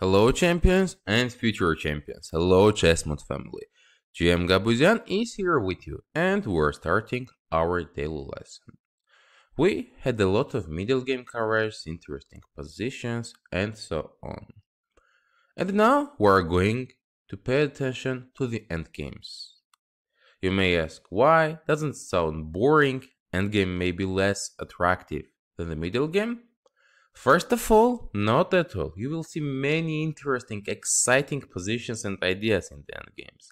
Hello champions and future champions, hello ChessMood family. GM Gabuzyan is here with you and we're starting our daily lesson. We had a lot of middle game coverage, interesting positions and so on. And now we're going to pay attention to the endgames. You may ask why, doesn't sound boring, endgame may be less attractive than the middle game? First of all, not at all. You will see many interesting, exciting positions and ideas in the endgames.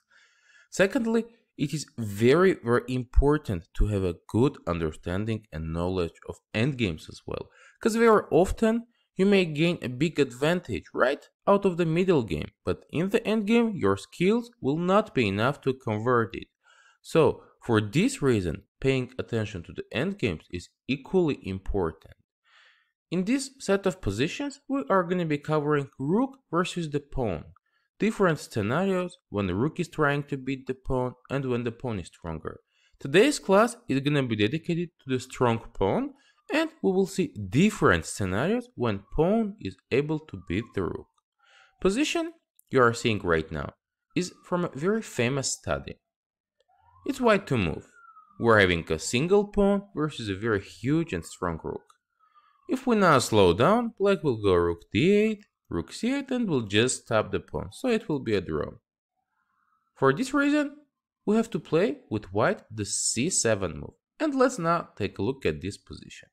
Secondly, it is very important to have a good understanding and knowledge of endgames as well, because very often you may gain a big advantage right out of the middle game, but in the endgame your skills will not be enough to convert it. So, for this reason, paying attention to the endgames is equally important. In this set of positions, we are going to be covering rook versus the pawn. Different scenarios when the rook is trying to beat the pawn and when the pawn is stronger. Today's class is going to be dedicated to the strong pawn, and we will see different scenarios when pawn is able to beat the rook. Position you are seeing right now is from a very famous study. It's white to move. We're having a single pawn versus a very huge and strong rook. If we now slow down, black will go rook d8, rook c8, and will just stop the pawn, so it will be a draw. For this reason, we have to play with white the c7 move. And let's now take a look at this position.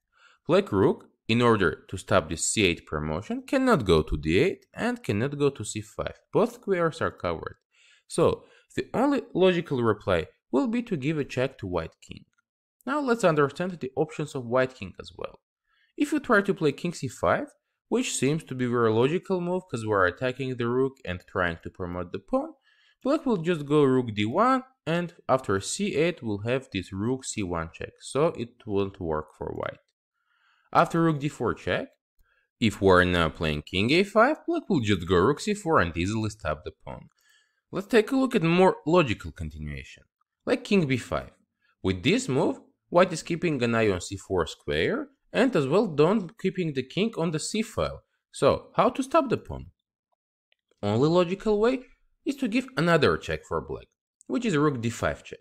Black rook, in order to stop the c8 promotion, cannot go to d8 and cannot go to c5. Both squares are covered. So, the only logical reply will be to give a check to white king. Now let's understand the options of white king as well. If you try to play king c5, which seems to be a very logical move because we're attacking the rook and trying to promote the pawn, black will just go rook d1 and after c8 will have this rook c1 check, so it won't work for white. After rook d4 check, if we're now playing king a5, black will just go rook c4 and easily stop the pawn. Let's take a look at more logical continuation, like king b5. With this move, white is keeping an eye on c4 square, and as well don't keeping the king on the c file. So how to stop the pawn? Only logical way is to give another check for black, which is rook d5 check.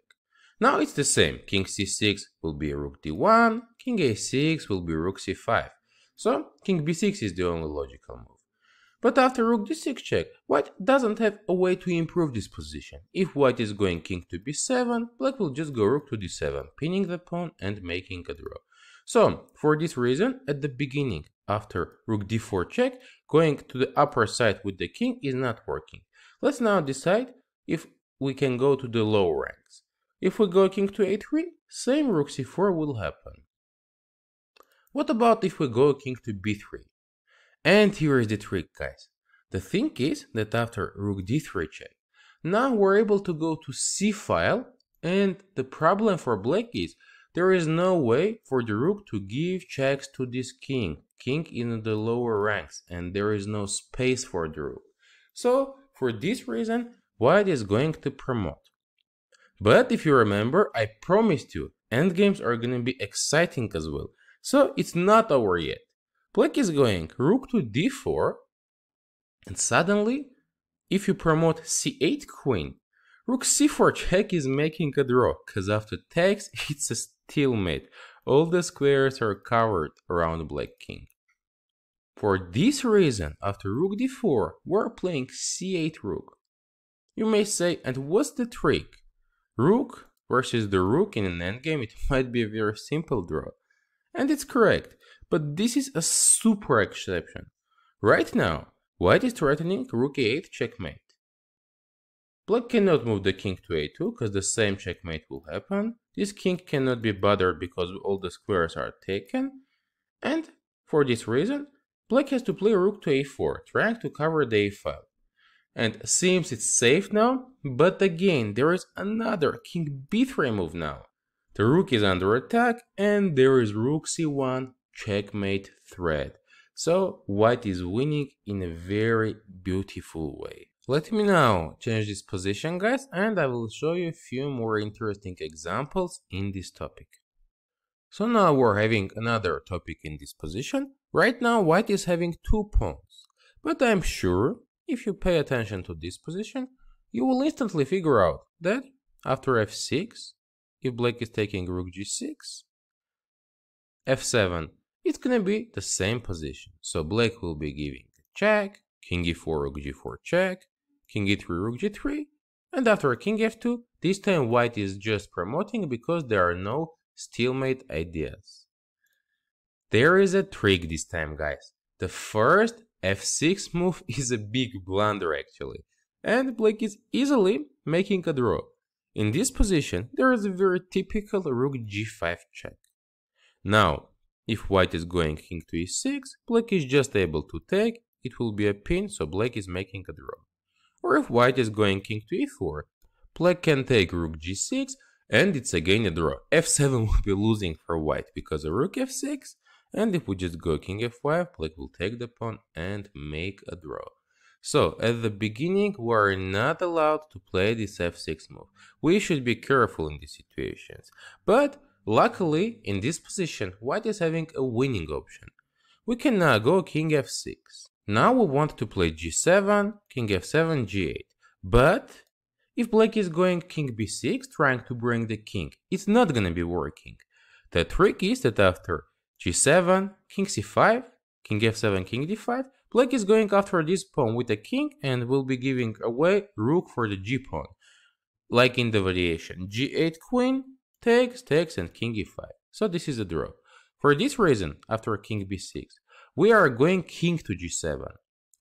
Now it's the same, king c6 will be rook d1, king a6 will be rook c5. So king b6 is the only logical move. But after rook d6 check, white doesn't have a way to improve this position. If white is going king to b7, black will just go rook to d7, pinning the pawn and making a draw. So, for this reason, at the beginning, after rook d4 check, going to the upper side with the king is not working. Let's now decide if we can go to the lower ranks. If we go king to a3, same rook c4 will happen. What about if we go king to b3? And here is the trick, guys. The thing is that after rook d3 check, now we're able to go to c file, and the problem for black is there is no way for the rook to give checks to this king, king in the lower ranks, and there is no space for the rook. So, for this reason, white is going to promote. But if you remember, I promised you, endgames are going to be exciting as well. So, it's not over yet. Black is going rook to d4, and suddenly, if you promote c8 queen, rook c4 check is making a draw, because after takes, it's a stalemate. All the squares are covered around black king. For this reason, after rook d4, we're playing c8 rook. You may say, and what's the trick? Rook versus the rook in an endgame, it might be a very simple draw. And it's correct, but this is a super exception. Right now, white is threatening rook a8 checkmate. Black cannot move the king to a2 because the same checkmate will happen. This king cannot be bothered because all the squares are taken. And for this reason, black has to play rook to a4, trying to cover the a file. And seems it's safe now, but again, there is another king b3 move now. The rook is under attack and there is rook c1 checkmate threat. So white is winning in a very beautiful way. Let me now change this position, guys, and I will show you a few more interesting examples in this topic. So now we're having another topic in this position. Right now, white is having two pawns, But I'm sure, if you pay attention to this position, you will instantly figure out that, after f6, if black is taking rook g6, f7, it's gonna be the same position. So black will be giving check, king e4, rook g4 check, king e3, rook g3, and after king f2, this time white is just promoting because there are no stalemate ideas. There is a trick this time, guys. The first f6 move is a big blunder actually, and black is easily making a draw. In this position, there is a very typical rook g5 check. Now, if white is going king to e6, black is just able to take, it will be a pin, so black is making a draw. Or if white is going king to e4, black can take rook g6, and it's again a draw. f7 will be losing for white because of rook f6, and if we just go king f5, black will take the pawn and make a draw. So, at the beginning, we are not allowed to play this f6 move. We should be careful in these situations. But, luckily, in this position, white is having a winning option. We can now go king f6. Now we want to play g7, king f7, g8. But, if black is going king b6, trying to bring the king, it's not gonna be working. The trick is that after g7, king c5, king f7, king d5, black is going after this pawn with a king and will be giving away rook for the g pawn. Like in the variation, g8 queen, takes, takes and king e5. So this is a draw. For this reason, after king b6, we are going king to g7.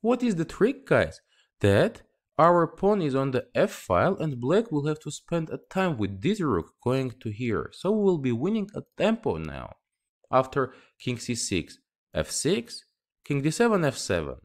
What is the trick, guys? That our pawn is on the f file and black will have to spend a time with this rook going to here. So we will be winning a tempo now. After king c6, f6, king d7, f7.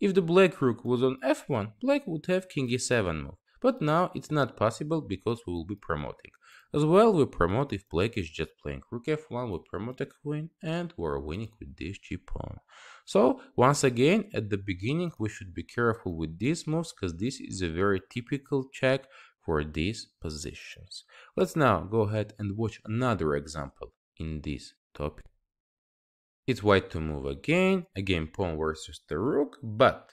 If the black rook was on f1, black would have king e7 move. But now it's not possible because we will be promoting. As well, we promote if black is just playing rook f1, we promote a queen and we are winning with this g pawn. So, once again, at the beginning we should be careful with these moves because this is a very typical check for these positions. Let's now go ahead and watch another example in this topic. It's white to move again pawn versus the rook, but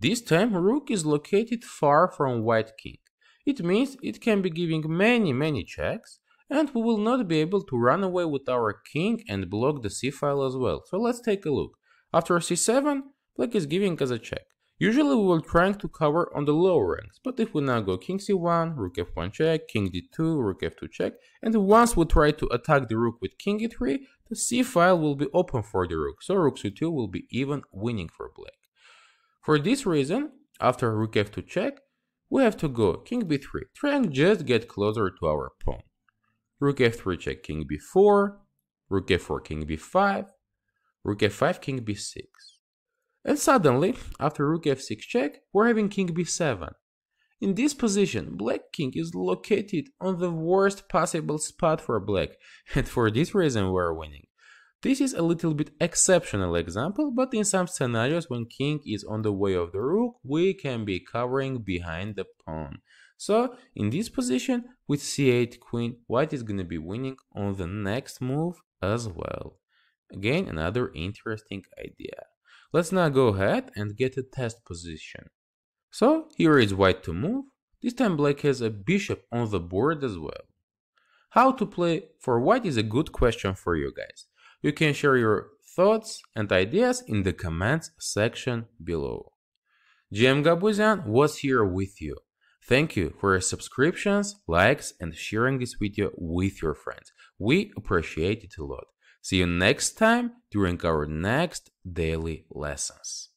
this time rook is located far from white king. It means it can be giving many checks and we will not be able to run away with our king and block the c file as well. So let's take a look. After c7, black is giving us a check. Usually we will trying to cover on the lower ranks, but if we now go king c1, rook f1 check, king d2, rook f2 check, and once we try to attack the rook with king e3, the c file will be open for the rook, so rook c2 will be even winning for black. For this reason, after rook f2 check, we have to go king b3, trying just get closer to our pawn. Rook f3 check, king b4, rook f4, king b5, rook f5, king b6. And suddenly, after rook f6 check, we're having king b7. In this position, black king is located on the worst possible spot for black, and for this reason we're winning. This is a little bit exceptional example, but in some scenarios when king is on the way of the rook, we can be covering behind the pawn. So, in this position, with c8 queen, white is gonna be winning on the next move as well. Again, another interesting idea. Let's now go ahead and get a test position. So, here is white to move. This time black has a bishop on the board as well. How to play for white is a good question for you guys. You can share your thoughts and ideas in the comments section below. GM Gabuzyan was here with you. Thank you for your subscriptions, likes and sharing this video with your friends. We appreciate it a lot. See you next time during our next daily lessons.